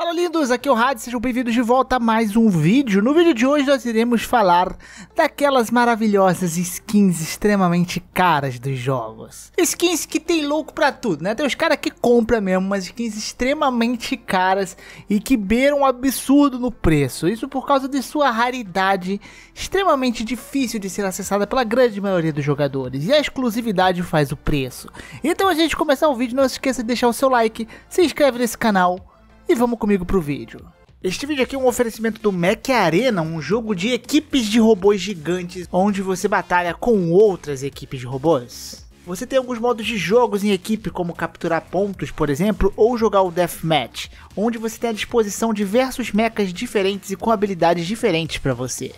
Fala lindos, aqui é o Hades, sejam bem-vindos de volta a mais um vídeo. No vídeo de hoje nós iremos falar daquelas maravilhosas skins extremamente caras dos jogos. Skins que tem louco pra tudo, né? Tem os caras que compram mesmo, mas skins extremamente caras e que beiram um absurdo no preço. Isso por causa de sua raridade extremamente difícil de ser acessada pela grande maioria dos jogadores. E a exclusividade faz o preço. Então a gente começar o vídeo, não se esqueça de deixar o seu like, se inscreve nesse canal. E vamos comigo pro vídeo. Este vídeo aqui é um oferecimento do Mech Arena, um jogo de equipes de robôs gigantes, onde você batalha com outras equipes de robôs. Você tem alguns modos de jogos em equipe, como capturar pontos, por exemplo, ou jogar o Deathmatch, onde você tem à disposição diversos mechas diferentes e com habilidades diferentes para você.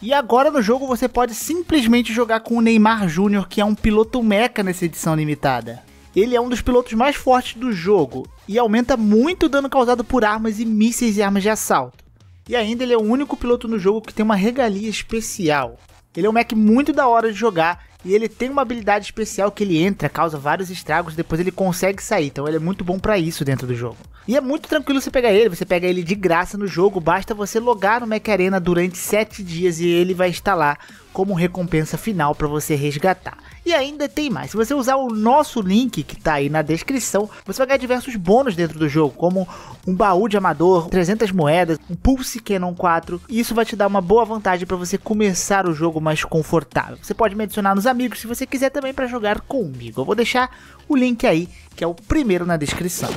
E agora no jogo você pode simplesmente jogar com o Neymar Júnior, que é um piloto mecha nessa edição limitada. Ele é um dos pilotos mais fortes do jogo e aumenta muito o dano causado por armas e mísseis e armas de assalto. E ainda ele é o único piloto no jogo que tem uma regalia especial. Ele é um mech muito da hora de jogar e ele tem uma habilidade especial que ele entra, causa vários estragos e depois ele consegue sair. Então ele é muito bom pra isso dentro do jogo. E é muito tranquilo você pega ele de graça no jogo, basta você logar no Mech Arena durante 7 dias e ele vai estar lá como recompensa final para você resgatar. E ainda tem mais, se você usar o nosso link que tá aí na descrição, você vai ganhar diversos bônus dentro do jogo, como um baú de amador, 300 moedas, um Pulse Cannon 4, e isso vai te dar uma boa vantagem para você começar o jogo mais confortável. Você pode me adicionar nos amigos se você quiser também para jogar comigo, eu vou deixar o link aí, que é o primeiro na descrição.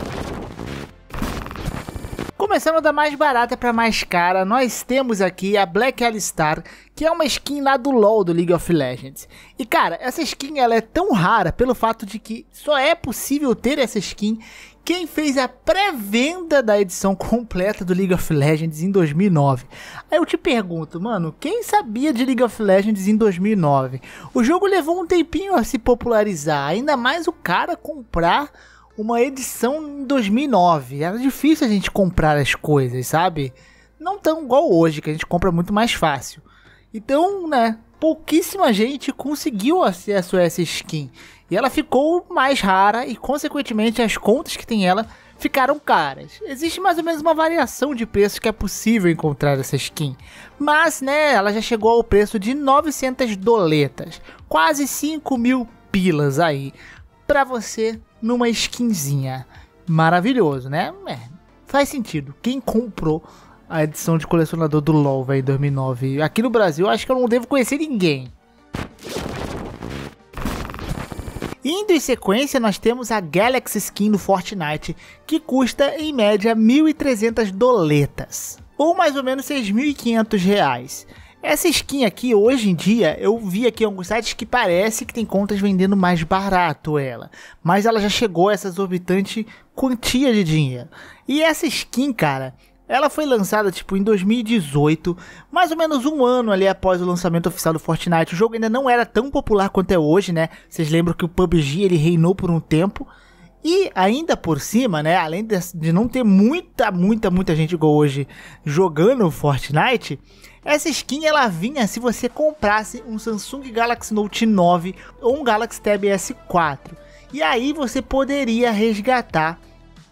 Começando da mais barata para mais cara, nós temos aqui a Black Alistar, que é uma skin lá do LoL, do League of Legends. E cara, essa skin ela é tão rara pelo fato de que só é possível ter essa skin quem fez a pré-venda da edição completa do League of Legends em 2009. Aí eu te pergunto, mano, quem sabia de League of Legends em 2009? O jogo levou um tempinho a se popularizar, ainda mais o cara comprar uma edição em 2009, era difícil a gente comprar as coisas, sabe? Não tão igual hoje, que a gente compra muito mais fácil. Então, né, pouquíssima gente conseguiu acesso a essa skin. E ela ficou mais rara e, consequentemente, as contas que tem ela ficaram caras. Existe mais ou menos uma variação de preço que é possível encontrar essa skin. Mas, né, ela já chegou ao preço de 900 doletas. Quase 5 mil pilas aí, pra você numa skinzinha. Maravilhoso, né? É, faz sentido. Quem comprou a edição de colecionador do LoL, véio, em 2009? Aqui no Brasil, acho que eu não devo conhecer ninguém. Indo em sequência, nós temos a Galaxy Skin no Fortnite, que custa, em média, 1.300 doletas. Ou mais ou menos R$6.500. Essa skin aqui, hoje em dia, eu vi aqui em alguns sites que parece que tem contas vendendo mais barato ela. Mas ela já chegou a essa exorbitante quantia de dinheiro. E essa skin, cara, ela foi lançada tipo em 2018, mais ou menos um ano ali após o lançamento oficial do Fortnite. O jogo ainda não era tão popular quanto é hoje, né? Vocês lembram que o PUBG ele reinou por um tempo. E ainda por cima, né, além de não ter muita gente igual hoje jogando Fortnite, essa skin ela vinha se você comprasse um Samsung Galaxy Note 9 ou um Galaxy Tab S4. E aí você poderia resgatar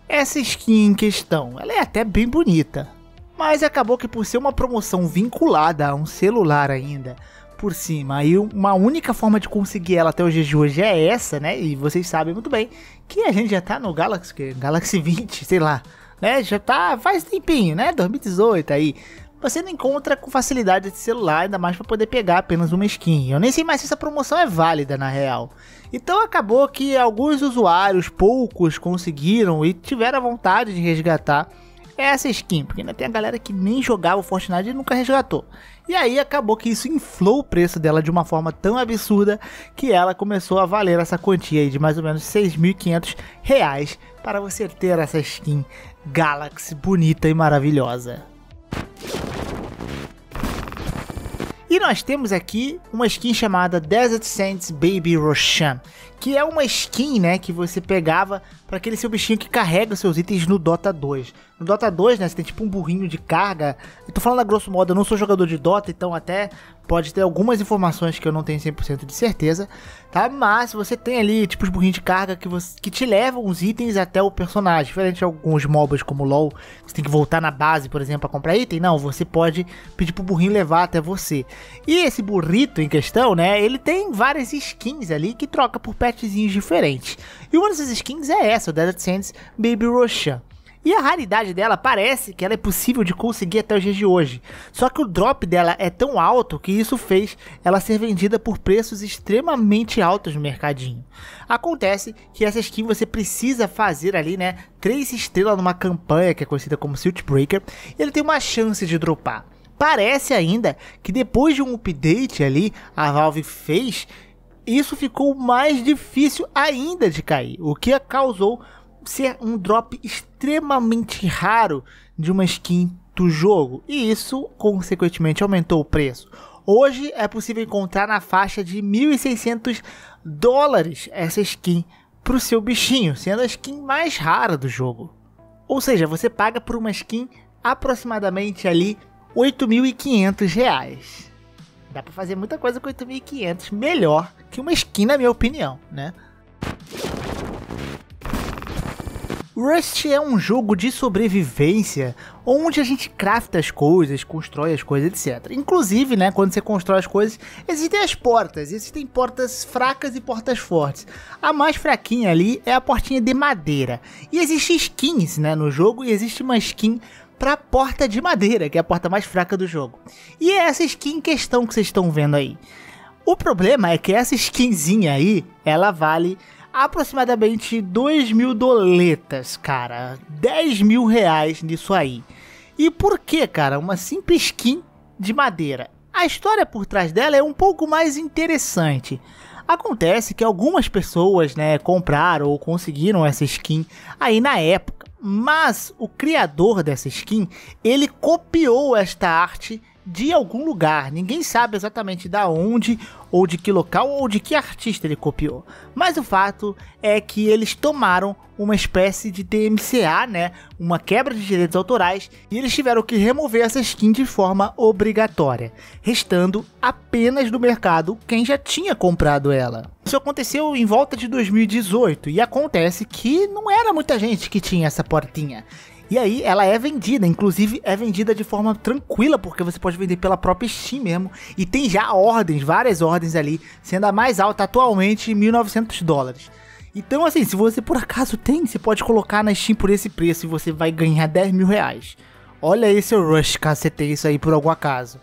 essa skin em questão. Ela é até bem bonita, mas acabou que por ser uma promoção vinculada a um celular ainda por cima, e uma única forma de conseguir ela até os dias de hoje é essa, né? E vocês sabem muito bem que a gente já tá no Galaxy 20, sei lá, né? Já tá faz tempinho, né? 2018 aí. Você não encontra com facilidade esse celular, ainda mais para poder pegar apenas uma skin. Eu nem sei mais se essa promoção é válida na real. Então acabou que alguns usuários, poucos, conseguiram e tiveram a vontade de resgatar essa skin, porque ainda tem a galera que nem jogava o Fortnite e nunca resgatou. E aí acabou que isso inflou o preço dela de uma forma tão absurda que ela começou a valer essa quantia aí de mais ou menos R$6.500 para você ter essa skin Galaxy bonita e maravilhosa. E nós temos aqui uma skin chamada Desert Sands Baby Roshan, que é uma skin, né, que você pegava para aquele seu bichinho que carrega os seus itens no Dota 2. No Dota 2, né, você tem tipo um burrinho de carga. Eu tô falando a grosso modo, eu não sou jogador de Dota, então até pode ter algumas informações que eu não tenho 100% de certeza, tá? Mas você tem ali tipo os burrinhos de carga que te levam os itens até o personagem. Diferente de alguns MOBAs como o LoL, que você tem que voltar na base, por exemplo, pra comprar item. Não, você pode pedir pro burrinho levar até você. E esse burrito em questão, né, ele tem várias skins ali que troca por petzinhos diferentes. E uma dessas skins é essa, o Desert Sands Baby Roshan. E a raridade dela parece que ela é possível de conseguir até os dias de hoje. Só que o drop dela é tão alto que isso fez ela ser vendida por preços extremamente altos no mercadinho. Acontece que essa skin você precisa fazer ali, né, 3 estrelas numa campanha que é conhecida como Shieldbreaker, e ele tem uma chance de dropar. Parece ainda que depois de um update ali, a Valve fez, isso ficou mais difícil ainda de cair, o que causou ser um drop extremamente raro de uma skin do jogo, e isso consequentemente aumentou o preço. Hoje é possível encontrar na faixa de $1.600 essa skin para o seu bichinho, sendo a skin mais rara do jogo. Ou seja, você paga por uma skin aproximadamente ali R$8.500. Dá para fazer muita coisa com R$8.500, melhor que uma skin na minha opinião, né? Rust é um jogo de sobrevivência, onde a gente crafta as coisas, constrói as coisas, etc. Inclusive, né, quando você constrói as coisas, existem as portas. Existem portas fracas e portas fortes. A mais fraquinha ali é a portinha de madeira. E existe skins, né, no jogo, e existe uma skin para a porta de madeira, que é a porta mais fraca do jogo. E é essa skin em questão que vocês estão vendo aí. O problema é que essa skinzinha aí, ela vale aproximadamente $2.000, cara, R$10.000 nisso aí. E por que, cara, uma simples skin de madeira? A história por trás dela é um pouco mais interessante. Acontece que algumas pessoas, né, compraram ou conseguiram essa skin aí na época, mas o criador dessa skin, ele copiou esta arte de algum lugar, ninguém sabe exatamente da onde, ou de que local, ou de que artista ele copiou. Mas o fato é que eles tomaram uma espécie de DMCA, né, uma quebra de direitos autorais, e eles tiveram que remover essa skin de forma obrigatória, restando apenas do mercado quem já tinha comprado ela. Isso aconteceu em volta de 2018, e acontece que não era muita gente que tinha essa portinha. E aí ela é vendida, inclusive é vendida de forma tranquila, porque você pode vender pela própria Steam mesmo. E tem já ordens, várias ordens ali, sendo a mais alta atualmente $1.900. Então assim, se você por acaso tem, você pode colocar na Steam por esse preço e você vai ganhar R$10.000. Olha aí seu Rush, caso você tenha isso aí por algum acaso.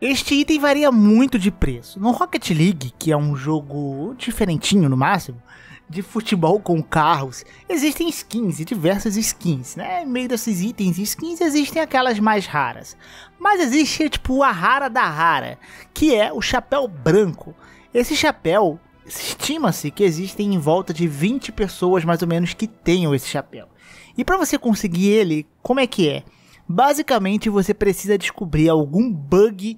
Este item varia muito de preço. No Rocket League, que é um jogo diferentinho no máximo, de futebol com carros, existem skins e diversas skins, né? Em meio desses itens e skins existem aquelas mais raras. Mas existe tipo a rara da rara, que é o chapéu branco. Esse chapéu, estima-se que existem em volta de 20 pessoas mais ou menos que tenham esse chapéu. E para você conseguir ele, como é que é? Basicamente você precisa descobrir algum bug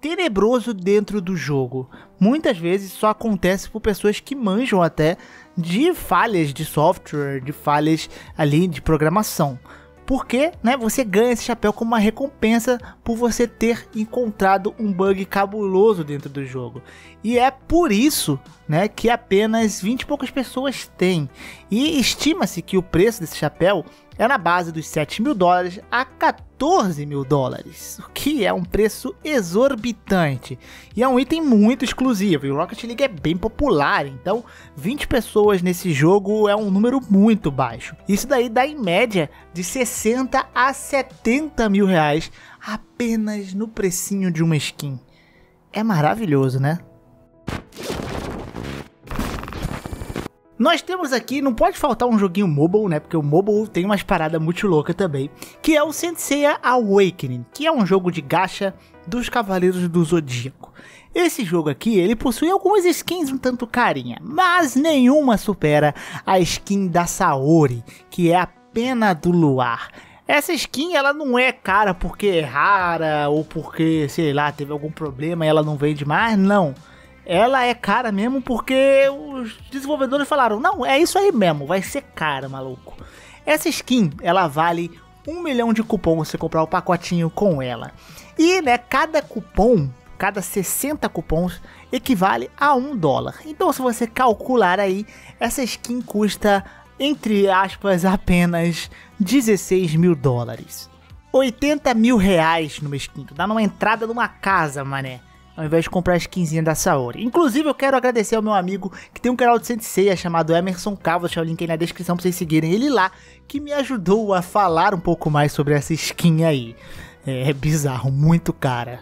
tenebroso dentro do jogo. Muitas vezes só acontece por pessoas que manjam até de falhas de software, de falhas ali de programação. Porque, né, você ganha esse chapéu como uma recompensa por você ter encontrado um bug cabuloso dentro do jogo. E é por isso, né, que apenas 20 e poucas pessoas têm. E estima-se que o preço desse chapéu é na base dos $7.000 a $14.000, o que é um preço exorbitante. E é um item muito exclusivo, e o Rocket League é bem popular, então 20 pessoas nesse jogo é um número muito baixo. Isso daí dá em média de R$60 a R$70 mil apenas no precinho de uma skin. É maravilhoso, né? Nós temos aqui, não pode faltar um joguinho mobile, né, porque o mobile tem umas paradas muito loucas também, que é o Saint Seiya Awakening, que é um jogo de gacha dos Cavaleiros do Zodíaco. Esse jogo aqui, ele possui algumas skins um tanto carinha, mas nenhuma supera a skin da Saori, que é a Pena do Luar. Essa skin, ela não é cara porque é rara, ou porque, sei lá, teve algum problema e ela não vende mais, não. ela é cara mesmo porque os desenvolvedores falaram, não, é isso aí mesmo, vai ser cara, maluco. Essa skin, ela vale 1 milhão de cupom você comprar o pacotinho com ela. E, né, cada cupom, cada 60 cupons, equivale a $1. Então, se você calcular aí, essa skin custa, entre aspas, apenas $16 mil. R$80 mil numa skin, tu dá numa entrada de uma casa, mané, ao invés de comprar a skinzinha da Saori. Inclusive, eu quero agradecer ao meu amigo que tem um canal de Saint Seiya chamado Emerson K, vou deixar o link aí na descrição pra vocês seguirem ele lá, que me ajudou a falar um pouco mais sobre essa skin aí. É bizarro, muito cara.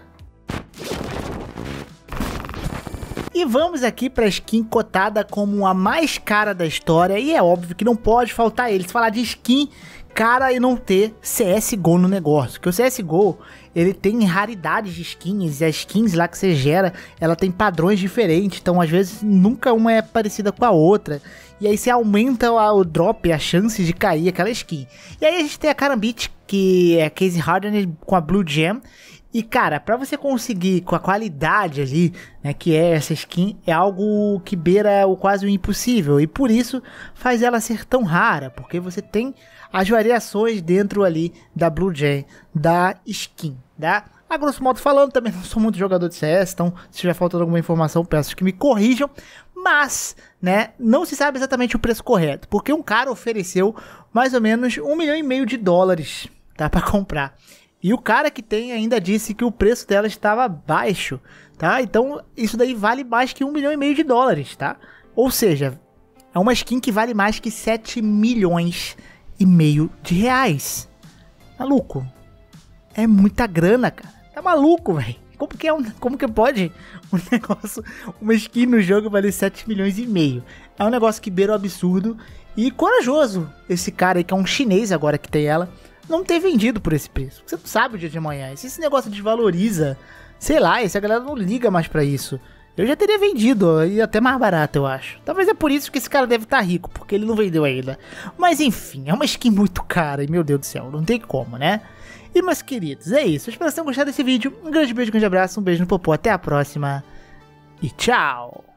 E vamos aqui pra skin cotada como a mais cara da história, e é óbvio que não pode faltar ele. Se falar de skin cara e não ter CSGO no negócio, porque o CSGO, ele tem raridades de skins, e as skins lá que você gera, ela tem padrões diferentes, então às vezes nunca uma é parecida com a outra, e aí você aumenta o drop, a chance de cair aquela skin. E aí a gente tem a Karambit, que é Case Hardened com a Blue Gem, e cara, pra você conseguir com a qualidade ali, né, que é essa skin, é algo que beira o quase o impossível, e por isso faz ela ser tão rara, porque você tem as variações dentro ali da Blue Gem, da skin, tá? A grosso modo falando, também não sou muito jogador de CS, então se estiver faltando alguma informação, peço que me corrijam, mas, né, não se sabe exatamente o preço correto, porque um cara ofereceu mais ou menos $1,5 milhão, tá, pra comprar. E o cara que tem ainda disse que o preço dela estava baixo, tá? Então, isso daí vale mais que $1,5 milhão, tá? Ou seja, é uma skin que vale mais que R$7,5 milhões. Maluco. É muita grana, cara. Tá maluco, velho. Como que pode um negócio, uma skin no jogo valer R$7,5 milhões? É um negócio que beira o absurdo e corajoso. Esse cara aí, que é um chinês agora que tem ela, não ter vendido por esse preço. Você não sabe o dia de amanhã. Se esse negócio desvaloriza, sei lá, essa galera não liga mais pra isso. Eu já teria vendido, e até mais barato, eu acho. Talvez é por isso que esse cara deve estar rico, porque ele não vendeu ainda. Mas enfim, é uma skin muito cara, e meu Deus do céu, não tem como, né? E meus queridos, é isso. Eu espero que vocês tenham gostado desse vídeo. Um grande beijo, um grande abraço, um beijo no popô, até a próxima e tchau!